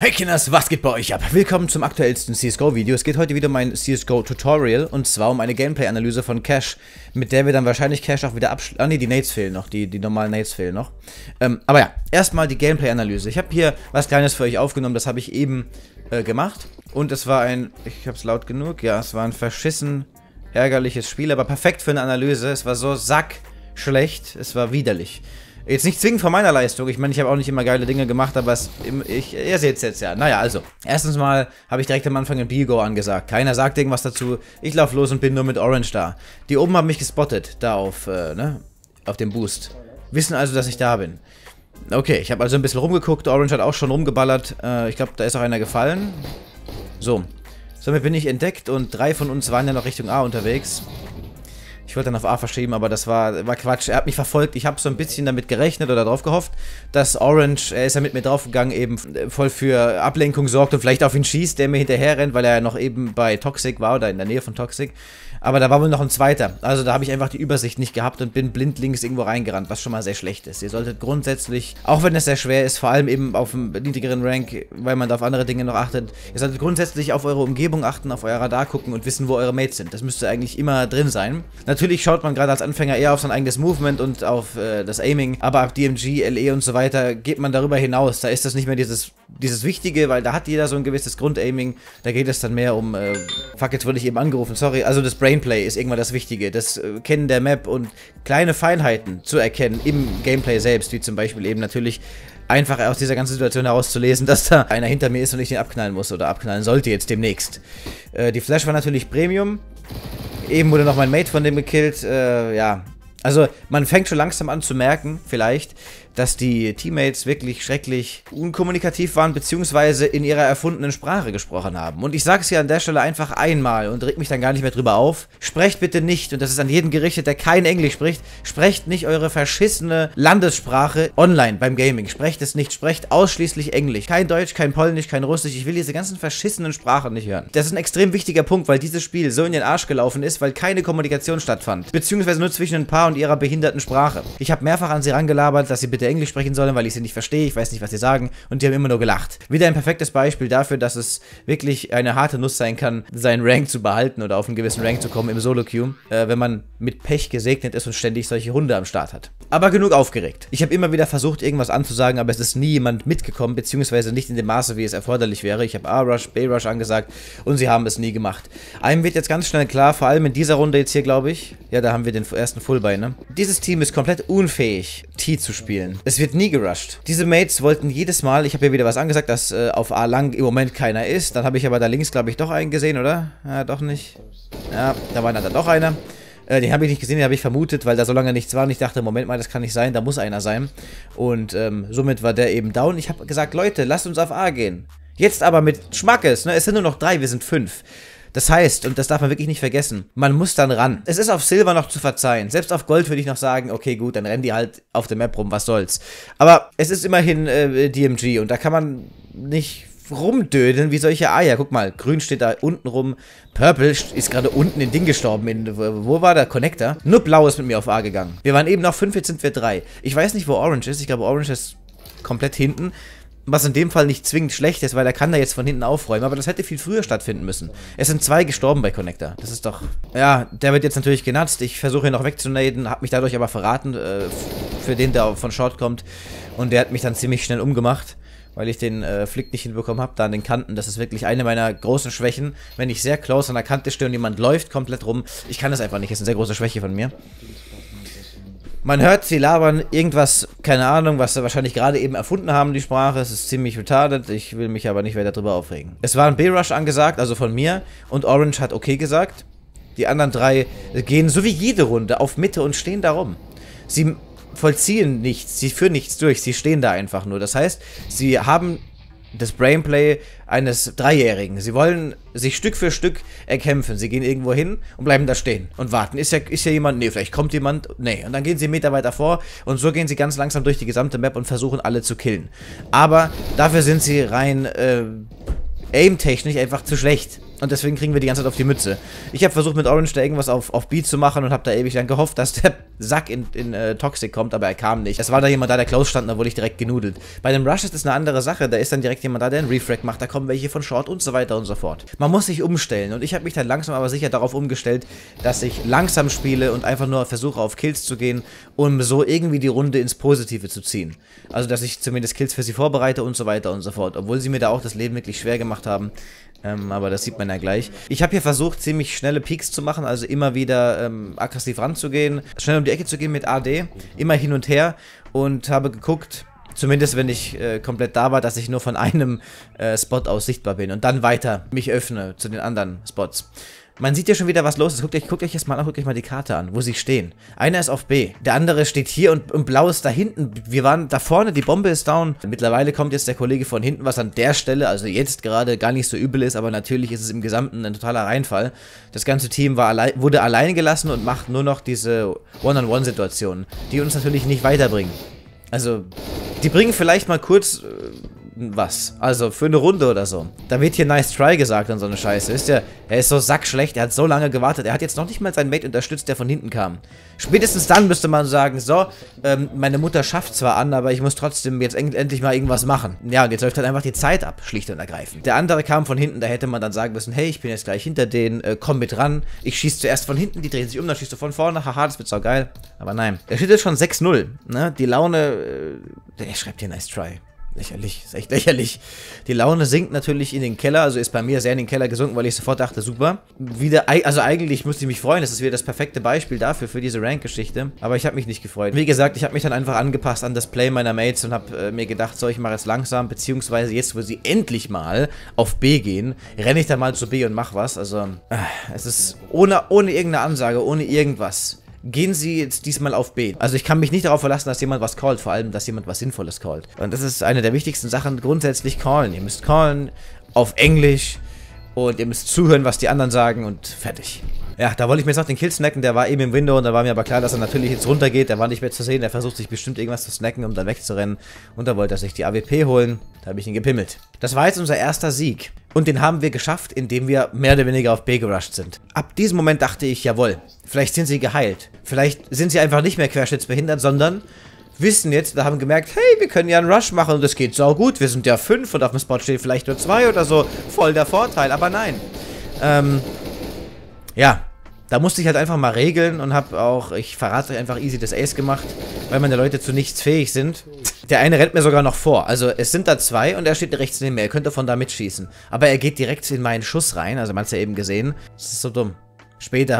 Hey Kinders, was geht bei euch ab? Willkommen zum aktuellsten CSGO-Video. Es geht heute wieder um ein CSGO-Tutorial und zwar um eine Gameplay-Analyse von Cash, mit der wir dann wahrscheinlich Cash auch wieder abschließen. Ah ne, die Nades fehlen noch, die normalen Nades fehlen noch. Aber ja, erstmal die Gameplay-Analyse. Ich habe hier was Kleines für euch aufgenommen, das habe ich eben gemacht. Und es war ein, ich habe es laut genug, ja, es war ein verschissen ärgerliches Spiel, aber perfekt für eine Analyse. Es war so sackschlecht, es war widerlich. Jetzt nicht zwingend von meiner Leistung, ich meine, ich habe auch nicht immer geile Dinge gemacht, aber ihr seht es jetzt ja. Naja, also, erstens mal habe ich direkt am Anfang ein Bio-Go angesagt. Keiner sagt irgendwas dazu, ich laufe los und bin nur mit Orange da. Die oben haben mich gespottet, da auf dem Boost. Wissen also, dass ich da bin. Okay, ich habe also ein bisschen rumgeguckt, Orange hat auch schon rumgeballert. Ich glaube, da ist auch einer gefallen. So, somit bin ich entdeckt und 3 von uns waren ja noch Richtung A unterwegs. Ich wollte dann auf A verschieben, aber das war Quatsch. Er hat mich verfolgt. Ich habe so ein bisschen damit gerechnet oder darauf gehofft, dass Orange, er ist ja mit mir draufgegangen, eben voll für Ablenkung sorgt und vielleicht auf ihn schießt, der mir hinterher rennt, weil er ja noch eben bei Toxic war oder in der Nähe von Toxic. Aber da war wohl noch ein zweiter. Also da habe ich einfach die Übersicht nicht gehabt und bin blindlings irgendwo reingerannt, was schon mal sehr schlecht ist. Ihr solltet grundsätzlich, auch wenn es sehr schwer ist, vor allem eben auf einem niedrigeren Rank, weil man da auf andere Dinge noch achtet, ihr solltet grundsätzlich auf eure Umgebung achten, auf euer Radar gucken und wissen, wo eure Mates sind. Das müsste eigentlich immer drin sein. Natürlich schaut man gerade als Anfänger eher auf sein eigenes Movement und auf das Aiming, aber ab DMG, LE und so weiter geht man darüber hinaus. Da ist das nicht mehr dieses Wichtige, weil da hat jeder so ein gewisses Grundaiming. Da geht es dann mehr um, fuck, jetzt wurde ich eben angerufen, sorry. Also das Brainplay ist irgendwann das Wichtige, das Kennen der Map und kleine Feinheiten zu erkennen im Gameplay selbst, wie zum Beispiel eben natürlich einfach aus dieser ganzen Situation herauszulesen, dass da einer hinter mir ist und ich den abknallen muss oder abknallen sollte jetzt demnächst. Die Flash war natürlich Premium, eben wurde noch mein Mate von dem gekillt, ja. Also man fängt schon langsam an zu merken, vielleicht, dass die Teammates wirklich schrecklich unkommunikativ waren, beziehungsweise in ihrer erfundenen Sprache gesprochen haben. Und ich sage es hier an der Stelle einfach einmal und reg mich dann gar nicht mehr drüber auf. Sprecht bitte nicht, und das ist an jeden gerichtet, der kein Englisch spricht, sprecht nicht eure verschissene Landessprache online beim Gaming. Sprecht es nicht, sprecht ausschließlich Englisch. Kein Deutsch, kein Polnisch, kein Russisch, ich will diese ganzen verschissenen Sprachen nicht hören. Das ist ein extrem wichtiger Punkt, weil dieses Spiel so in den Arsch gelaufen ist, weil keine Kommunikation stattfand. Beziehungsweise nur zwischen ein paar und ihrer behinderten Sprache. Ich habe mehrfach an sie rangelabert, dass sie bitte Englisch sprechen sollen, weil ich sie nicht verstehe, ich weiß nicht, was sie sagen, und die haben immer nur gelacht. Wieder ein perfektes Beispiel dafür, dass es wirklich eine harte Nuss sein kann, seinen Rank zu behalten oder auf einen gewissen Rank zu kommen im Solo-Queue, wenn man mit Pech gesegnet ist und ständig solche Hunde am Start hat. Aber genug aufgeregt. Ich habe immer wieder versucht, irgendwas anzusagen, aber es ist nie jemand mitgekommen, beziehungsweise nicht in dem Maße, wie es erforderlich wäre. Ich habe A-Rush, B-Rush angesagt und sie haben es nie gemacht. Einem wird jetzt ganz schnell klar, vor allem in dieser Runde jetzt hier, glaube ich, ja, da haben wir den ersten Fullbuy, ne? Dieses Team ist komplett unfähig, T zu spielen. Es wird nie gerusht. Diese Mates wollten jedes Mal, ich habe hier wieder was angesagt, dass auf A lang im Moment keiner ist. Dann habe ich aber da links, glaube ich, doch einen gesehen, oder? Ja, doch nicht. Ja, da war dann doch einer. Den habe ich nicht gesehen, den habe ich vermutet, weil da so lange nichts war. Und ich dachte, Moment mal, das kann nicht sein, da muss einer sein. Und somit war der eben down. Ich habe gesagt, Leute, lasst uns auf A gehen. Jetzt aber mit Schmackes, ne? Es sind nur noch 3, wir sind 5. Das heißt, und das darf man wirklich nicht vergessen, man muss dann ran. Es ist auf Silber noch zu verzeihen. Selbst auf Gold würde ich noch sagen, okay, gut, dann rennen die halt auf der Map rum, was soll's. Aber es ist immerhin DMG und da kann man nicht rumdödeln wie solche Eier. Guck mal, grün steht da unten rum, purple ist gerade unten in Ding gestorben, wo war der Connector? Nur blau ist mit mir auf A gegangen. Wir waren eben noch 5, jetzt sind wir 3. Ich weiß nicht, wo Orange ist, ich glaube, Orange ist komplett hinten. Was in dem Fall nicht zwingend schlecht ist, weil er kann da jetzt von hinten aufräumen, aber das hätte viel früher stattfinden müssen. Es sind 2 gestorben bei Connector. Das ist doch... Ja, der wird jetzt natürlich genutzt. Ich versuche ihn noch wegzunaden, habe mich dadurch aber verraten, für den, der von Short kommt. Und der hat mich dann ziemlich schnell umgemacht, weil ich den Flick nicht hinbekommen habe, da an den Kanten. Das ist wirklich eine meiner großen Schwächen. Wenn ich sehr close an der Kante stehe und jemand läuft komplett rum, ich kann das einfach nicht. Das ist eine sehr große Schwäche von mir. Man hört, sie labern irgendwas, keine Ahnung, was sie wahrscheinlich gerade eben erfunden haben, die Sprache. Es ist ziemlich retarded, ich will mich aber nicht weiter darüber aufregen. Es war ein B-Rush angesagt, also von mir, und Orange hat okay gesagt. Die anderen 3 gehen, so wie jede Runde, auf Mitte und stehen da rum. Sie vollziehen nichts, sie führen nichts durch, sie stehen da einfach nur. Das heißt, sie haben das Brainplay eines 3-Jährigen. Sie wollen sich Stück für Stück erkämpfen. Sie gehen irgendwo hin und bleiben da stehen und warten. Ist ja jemand? Nee, vielleicht kommt jemand. Nee. Und dann gehen sie einen Meter weiter vor und so gehen sie ganz langsam durch die gesamte Map und versuchen alle zu killen. Aber dafür sind sie rein aim-technisch einfach zu schlecht. Und deswegen kriegen wir die ganze Zeit auf die Mütze. Ich habe versucht, mit Orange da irgendwas auf Beat zu machen und habe da ewig lang gehofft, dass der Sack in Toxic kommt, aber er kam nicht. Es war da jemand da, der close stand, da wurde ich direkt genudelt. Bei dem Rush ist das eine andere Sache, da ist dann direkt jemand da, der einen Refrag macht, da kommen welche von Short und so weiter und so fort. Man muss sich umstellen und ich habe mich dann langsam aber sicher darauf umgestellt, dass ich langsam spiele und einfach nur versuche, auf Kills zu gehen, um so irgendwie die Runde ins Positive zu ziehen. Also, dass ich zumindest Kills für sie vorbereite und so weiter und so fort, obwohl sie mir da auch das Leben wirklich schwer gemacht haben. Aber das sieht man ja gleich. Ich habe hier versucht, ziemlich schnelle Peaks zu machen, also immer wieder aggressiv ranzugehen, schnell um die Ecke zu gehen mit AD, immer hin und her und habe geguckt, zumindest wenn ich komplett da war, dass ich nur von einem Spot aus sichtbar bin und dann weiter mich öffne zu den anderen Spots. Man sieht ja schon wieder, was los ist. Guckt euch erstmal an, guckt euch mal die Karte an, wo sie stehen. Einer ist auf B, der andere steht hier und blau ist da hinten. Wir waren da vorne, die Bombe ist down. Mittlerweile kommt jetzt der Kollege von hinten, was an der Stelle, also jetzt gerade, gar nicht so übel ist, aber natürlich ist es im Gesamten ein totaler Reinfall. Das ganze Team wurde allein gelassen und macht nur noch diese One-on-One-Situationen, die uns natürlich nicht weiterbringen. Also, die bringen vielleicht mal kurz... was. Also für eine Runde oder so. Da wird hier nice try gesagt und so eine Scheiße. Wisst ihr, er ist so sackschlecht, er hat so lange gewartet. Er hat jetzt noch nicht mal seinen Mate unterstützt, der von hinten kam. Spätestens dann müsste man sagen, so, meine Mutter schafft zwar an, aber ich muss trotzdem jetzt endlich mal irgendwas machen. Ja, und jetzt läuft halt einfach die Zeit ab, schlicht und ergreifend. Der andere kam von hinten, da hätte man dann sagen müssen, hey, ich bin jetzt gleich hinter denen, komm mit ran. Ich schieße zuerst von hinten, die drehen sich um, dann schießt du von vorne. Haha, das wird so geil. Aber nein. Der steht jetzt schon 6-0, ne? Die Laune, er schreibt hier nice try. Lächerlich, ist echt lächerlich. Die Laune sinkt natürlich in den Keller, also ist bei mir sehr in den Keller gesunken, weil ich sofort dachte, super. Wieder, also eigentlich müsste ich mich freuen, das ist wieder das perfekte Beispiel dafür, für diese Rank-Geschichte. Aber ich habe mich nicht gefreut. Wie gesagt, ich habe mich dann einfach angepasst an das Play meiner Mates und habe mir gedacht, so, ich mache es langsam, beziehungsweise jetzt, wo sie endlich mal auf B gehen, renne ich dann mal zu B und mach was. Also, es ist ohne irgendeine Ansage, ohne irgendwas. Gehen sie jetzt diesmal auf B. Also ich kann mich nicht darauf verlassen, dass jemand was callt, vor allem, dass jemand was Sinnvolles callt. Und das ist eine der wichtigsten Sachen, grundsätzlich callen. Ihr müsst callen, auf Englisch, und ihr müsst zuhören, was die anderen sagen, und fertig. Ja, da wollte ich mir jetzt noch den Kill snacken, der war eben im Window, und da war mir aber klar, dass er natürlich jetzt runtergeht, der war nicht mehr zu sehen, der versucht sich bestimmt irgendwas zu snacken, um dann wegzurennen, und da wollte er sich die AWP holen, da habe ich ihn gepimmelt. Das war jetzt unser erster Sieg, und den haben wir geschafft, indem wir mehr oder weniger auf B gerusht sind. Ab diesem Moment dachte ich, jawohl, vielleicht sind sie geheilt, vielleicht sind sie einfach nicht mehr querschnittsbehindert, sondern... wissen jetzt, da haben gemerkt, hey, wir können ja einen Rush machen und das geht sau gut. Wir sind ja 5 und auf dem Spot stehen vielleicht nur 2 oder so. Voll der Vorteil, aber nein. Ja, da musste ich halt einfach mal regeln und habe auch, ich verrate euch einfach, easy das Ace gemacht, weil meine Leute zu nichts fähig sind. Der eine rennt mir sogar noch vor. Also es sind da 2 und er steht rechts neben mir. Er könnte von da mitschießen. Aber er geht direkt in meinen Schuss rein. Also man hat es ja eben gesehen. Das ist so dumm. Später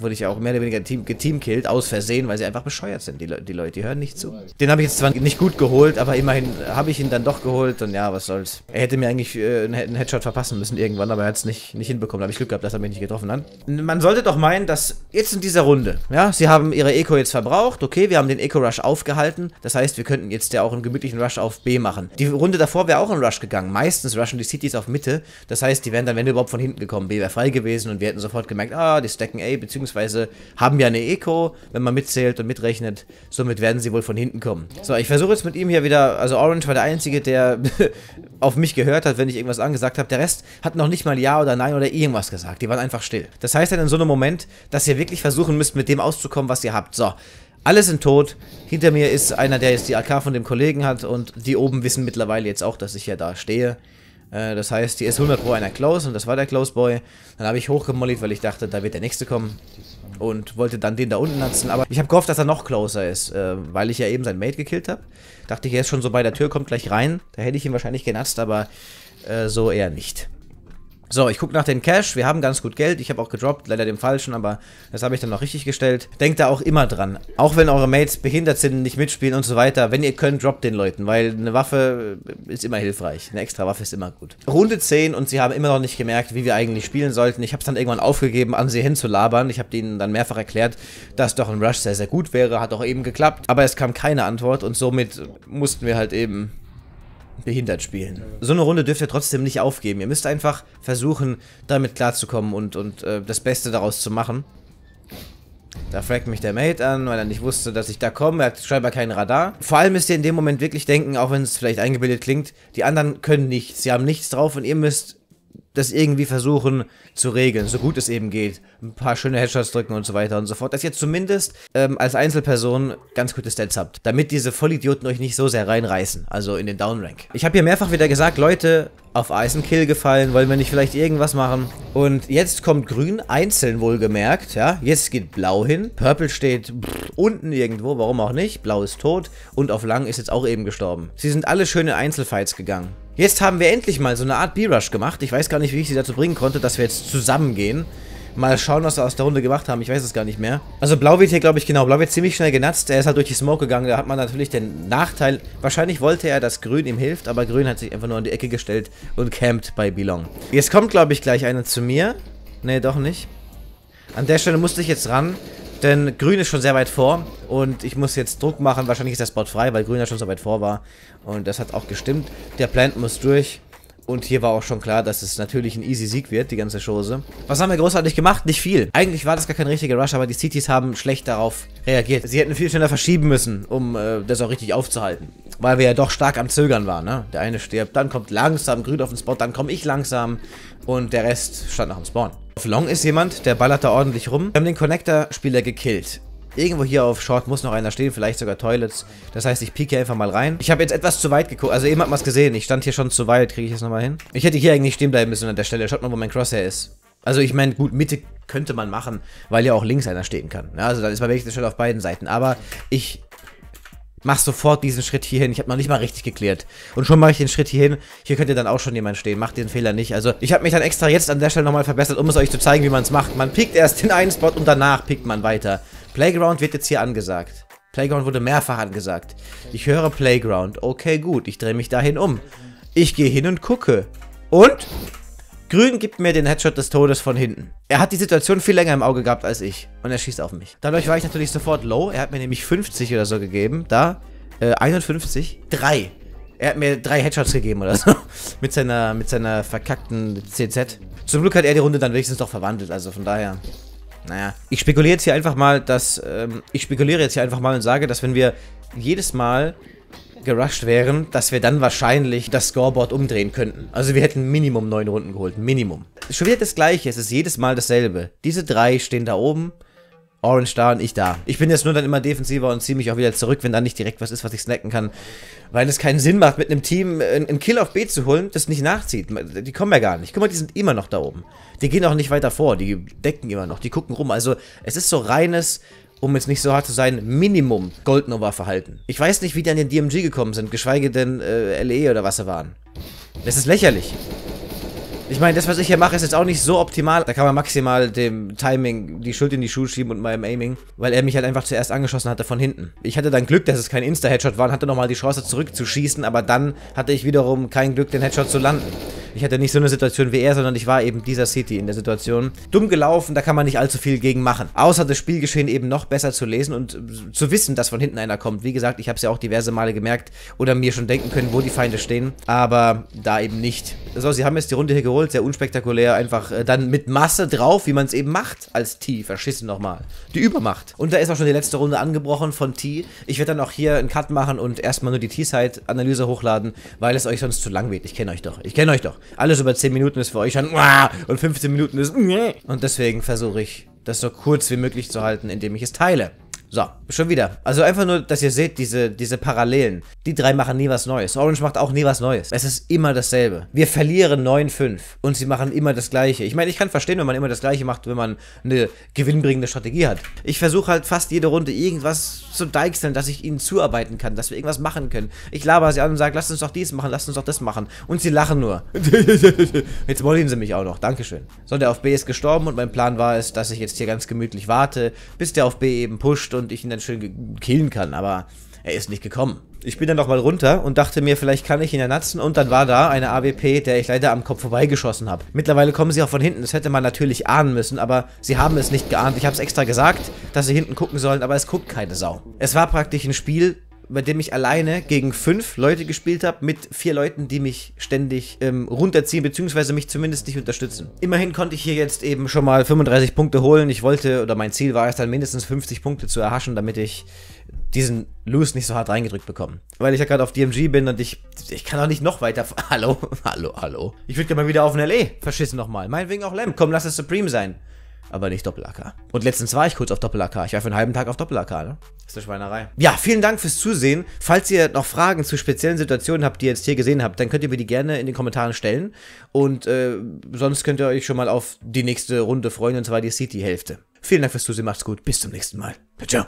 wurde ich auch mehr oder weniger geteamkillt, aus Versehen, weil sie einfach bescheuert sind, die Leute, die hören nicht zu. Den habe ich jetzt zwar nicht gut geholt, aber immerhin habe ich ihn dann doch geholt und ja, was soll's. Er hätte mir eigentlich einen Headshot verpassen müssen irgendwann, aber er hat es nicht hinbekommen. Da habe ich Glück gehabt, dass er mich nicht getroffen hat. Man sollte doch meinen, dass jetzt in dieser Runde, ja, sie haben ihre Eco jetzt verbraucht, okay, wir haben den Eco-Rush aufgehalten, das heißt, wir könnten jetzt ja auch einen gemütlichen Rush auf B machen. Die Runde davor wäre auch ein Rush gegangen, meistens rushen die Cities auf Mitte, das heißt, die wären dann, wenn überhaupt, von hinten gekommen, B wäre frei gewesen und wir hätten sofort gemerkt, ah, die stacken A, beziehungsweise haben ja eine Eco, wenn man mitzählt und mitrechnet. Somit werden sie wohl von hinten kommen. So, ich versuche jetzt mit ihm hier wieder, also Orange war der Einzige, der auf mich gehört hat, wenn ich irgendwas angesagt habe. Der Rest hat noch nicht mal Ja oder Nein oder irgendwas gesagt. Die waren einfach still. Das heißt dann in so einem Moment, dass ihr wirklich versuchen müsst, mit dem auszukommen, was ihr habt. So, alle sind tot. Hinter mir ist einer, der jetzt die AK von dem Kollegen hat und die oben wissen mittlerweile jetzt auch, dass ich ja da stehe. Das heißt, die ist 100 Pro einer Close und das war der Close Boy. Dann habe ich hochgemollied, weil ich dachte, da wird der nächste kommen und wollte dann den da unten latzen. Aber ich habe gehofft, dass er noch closer ist, weil ich ja eben seinen Mate gekillt habe. Dachte ich, er ist schon so bei der Tür, kommt gleich rein. Da hätte ich ihn wahrscheinlich genatzt, aber so eher nicht. So, ich gucke nach dem Cash, wir haben ganz gut Geld, ich habe auch gedroppt, leider dem Falschen, aber das habe ich dann noch richtig gestellt. Denkt da auch immer dran, auch wenn eure Mates behindert sind, nicht mitspielen und so weiter, wenn ihr könnt, droppt den Leuten, weil eine Waffe ist immer hilfreich, eine extra Waffe ist immer gut. Runde 10 und sie haben immer noch nicht gemerkt, wie wir eigentlich spielen sollten, ich habe es dann irgendwann aufgegeben, an sie hinzulabern, ich habe denen dann mehrfach erklärt, dass doch ein Rush sehr, sehr gut wäre, hat auch eben geklappt, aber es kam keine Antwort und somit mussten wir halt eben... behindert spielen. So eine Runde dürft ihr trotzdem nicht aufgeben. Ihr müsst einfach versuchen, damit klarzukommen und das Beste daraus zu machen. Da fragt mich der Mate an, weil er nicht wusste, dass ich da komme. Er hat scheinbar kein Radar. Vor allem müsst ihr in dem Moment wirklich denken, auch wenn es vielleicht eingebildet klingt, die anderen können nichts. Sie haben nichts drauf und ihr müsst das irgendwie versuchen zu regeln, so gut es eben geht. Ein paar schöne Headshots drücken und so weiter und so fort. Dass ihr zumindest als Einzelperson ganz gute Stats habt, damit diese Vollidioten euch nicht so sehr reinreißen, also in den Downrank. Ich habe hier mehrfach wieder gesagt, Leute, auf Eisen Kill gefallen, wollen wir nicht vielleicht irgendwas machen? Und jetzt kommt grün, einzeln wohlgemerkt, ja, jetzt geht blau hin, purple steht unten irgendwo, warum auch nicht, blau ist tot und auf lang ist jetzt auch eben gestorben. Sie sind alle schön in Einzelfights gegangen. Jetzt haben wir endlich mal so eine Art B-Rush gemacht. Ich weiß gar nicht, wie ich sie dazu bringen konnte, dass wir jetzt zusammengehen. Mal schauen, was wir aus der Runde gemacht haben. Ich weiß es gar nicht mehr. Also Blau wird hier, glaube ich, genau. Blau wird ziemlich schnell genutzt. Er ist halt durch die Smoke gegangen. Da hat man natürlich den Nachteil. Wahrscheinlich wollte er, dass Grün ihm hilft, aber Grün hat sich einfach nur in die Ecke gestellt und campt bei Belong. Jetzt kommt, glaube ich, gleich einer zu mir. Nee, doch nicht. An der Stelle musste ich jetzt ran, denn Grün ist schon sehr weit vor und ich muss jetzt Druck machen. Wahrscheinlich ist der Spot frei, weil Grün ja schon so weit vor war. Und das hat auch gestimmt. Der Plant muss durch. Und hier war auch schon klar, dass es natürlich ein easy Sieg wird, die ganze Chose. Was haben wir großartig gemacht? Nicht viel. Eigentlich war das gar kein richtiger Rush, aber die Cities haben schlecht darauf reagiert. Sie hätten viel schneller verschieben müssen, um das auch richtig aufzuhalten. Weil wir ja doch stark am Zögern waren, ne? Der eine stirbt, dann kommt langsam Grün auf den Spot, dann komme ich langsam. Und der Rest stand noch am Spawn. Auf Long ist jemand, der ballert da ordentlich rum. Wir haben den Connector-Spieler gekillt. Irgendwo hier auf Short muss noch einer stehen, vielleicht sogar Toilets. Das heißt, ich pieke einfach mal rein. Ich habe jetzt etwas zu weit geguckt, also eben hat man es gesehen. Ich stand hier schon zu weit, kriege ich das nochmal hin? Ich hätte hier eigentlich stehen bleiben müssen an der Stelle. Schaut mal, wo mein Crosshair ist. Also ich meine, gut, Mitte könnte man machen, weil ja auch links einer stehen kann. Ja, also dann ist man wirklich schnell auf beiden Seiten. Aber ich mache sofort diesen Schritt hier hin. Ich habe noch nicht mal richtig geklärt. Und schon mache ich den Schritt hier hin. Hier könnt ihr dann auch schon jemand stehen. Macht den Fehler nicht. Also ich habe mich dann extra jetzt an der Stelle nochmal verbessert, um es euch zu zeigen, wie man es macht. Man piekt erst den einen Spot und danach piekt man weiter. Playground wird jetzt hier angesagt. Playground wurde mehrfach angesagt. Ich höre Playground. Okay, gut. Ich drehe mich dahin um. Ich gehe hin und gucke. Und Grün gibt mir den Headshot des Todes von hinten. Er hat die Situation viel länger im Auge gehabt als ich. Und er schießt auf mich. Dadurch war ich natürlich sofort low. Er hat mir nämlich 50 oder so gegeben. Da, 51. 3. Er hat mir 3 Headshots gegeben oder so. mit seiner verkackten CZ. Zum Glück hat er die Runde dann wenigstens doch verwandelt. Also von daher, naja, ich spekuliere jetzt hier einfach mal, und sage, dass wenn wir jedes Mal gerusht wären, dass wir dann wahrscheinlich das Scoreboard umdrehen könnten. Also wir hätten Minimum 9 Runden geholt, Minimum. Schon wieder das Gleiche, es ist jedes Mal dasselbe. Diese 3 stehen da oben, Orange da und ich da. Ich bin jetzt nur dann immer defensiver und ziehe mich auch wieder zurück, wenn dann nicht direkt was ist, was ich snacken kann. Weil es keinen Sinn macht, mit einem Team einen Kill auf B zu holen, das nicht nachzieht. Die kommen ja gar nicht. Guck mal, die sind immer noch da oben. Die gehen auch nicht weiter vor, die decken immer noch, die gucken rum. Also es ist so reines, um jetzt nicht so hart zu sein, Minimum Goldnova-Verhalten. Ich weiß nicht, wie die an den DMG gekommen sind, geschweige denn LE oder was sie waren. Das ist lächerlich. Ich meine, das, was ich hier mache, ist jetzt auch nicht so optimal. Da kann man maximal dem Timing die Schuld in die Schuhe schieben und meinem Aiming, weil er mich halt einfach zuerst angeschossen hatte von hinten. Ich hatte dann Glück, dass es kein Insta-Headshot war und hatte nochmal die Chance zurückzuschießen, aber dann hatte ich wiederum kein Glück, den Headshot zu landen. Ich hatte nicht so eine Situation wie er, sondern ich war eben dieser City in der Situation. Dumm gelaufen, da kann man nicht allzu viel gegen machen. Außer das Spielgeschehen eben noch besser zu lesen und zu wissen, dass von hinten einer kommt. Wie gesagt, ich habe es ja auch diverse Male gemerkt oder mir schon denken können, wo die Feinde stehen, aber da eben nicht. So, sie haben jetzt die Runde hier geholt. Sehr unspektakulär, einfach dann mit Masse drauf, wie man es eben macht als T. Verschissen nochmal. Die Übermacht. Und da ist auch schon die letzte Runde angebrochen von T. Ich werde dann auch hier einen Cut machen und erstmal nur die T-Side-Analyse hochladen, weil es euch sonst zu lang wird. Ich kenne euch doch. Ich kenne euch doch. Alles über 10 Minuten ist für euch schon und 15 Minuten ist und deswegen versuche ich, das so kurz wie möglich zu halten, indem ich es teile. So, schon wieder. Also einfach nur, dass ihr seht, diese Parallelen. Die 3 machen nie was Neues. Orange macht auch nie was Neues. Es ist immer dasselbe. Wir verlieren 9-5 und sie machen immer das Gleiche. Ich meine, ich kann verstehen, wenn man immer das Gleiche macht, wenn man eine gewinnbringende Strategie hat. Ich versuche halt fast jede Runde irgendwas zu deichseln, dass ich ihnen zuarbeiten kann, dass wir irgendwas machen können. Ich laber sie an und sage, lasst uns doch dies machen, lasst uns doch das machen. Und sie lachen nur. Jetzt mollen sie mich auch noch. Dankeschön. So, der auf B ist gestorben und mein Plan war es, dass ich jetzt hier ganz gemütlich warte, bis der auf B eben pusht und ich ihn dann schön killen kann, aber er ist nicht gekommen. Ich bin dann nochmal runter und dachte mir, vielleicht kann ich ihn ernatzen und dann war da eine AWP, der ich leider am Kopf vorbeigeschossen habe. Mittlerweile kommen sie auch von hinten, das hätte man natürlich ahnen müssen, aber sie haben es nicht geahnt. Ich habe es extra gesagt, dass sie hinten gucken sollen, aber es guckt keine Sau. Es war praktisch ein Spiel, bei dem ich alleine gegen 5 Leute gespielt habe, mit 4 Leuten, die mich ständig runterziehen, beziehungsweise mich zumindest nicht unterstützen. Immerhin konnte ich hier jetzt eben schon mal 35 Punkte holen. Ich wollte, oder mein Ziel war es dann mindestens 50 Punkte zu erhaschen, damit ich diesen Loose nicht so hart reingedrückt bekomme. Weil ich ja gerade auf DMG bin und ich kann auch nicht noch weiter... Hallo, hallo, hallo. Ich würde gerne mal wieder auf ein LE. Verschissen nochmal. Meinetwegen auch Lamb. Komm, lass es Supreme sein. Aber nicht Doppel-AK. Und letztens war ich kurz auf Doppel-AK. Ich war für einen halben Tag auf Doppel-AK, ne? Das ist eine Schweinerei. Ja, vielen Dank fürs Zusehen. Falls ihr noch Fragen zu speziellen Situationen habt, die ihr jetzt hier gesehen habt, dann könnt ihr mir die gerne in den Kommentaren stellen. Und sonst könnt ihr euch schon mal auf die nächste Runde freuen, und zwar die City-Hälfte. Vielen Dank fürs Zusehen, macht's gut. Bis zum nächsten Mal. Ciao.